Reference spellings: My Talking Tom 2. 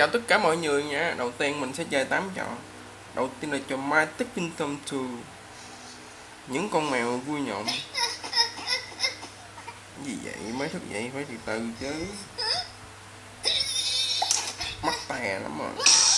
Chào tất cả mọi người nha. Đầu tiên mình sẽ chơi 8 trò. Đầu tiên là trò My Talking Tom 2. Những con mèo vui nhộn. Gì vậy? Mới thức dậy phải từ từ chứ. Mắc tè lắm rồi.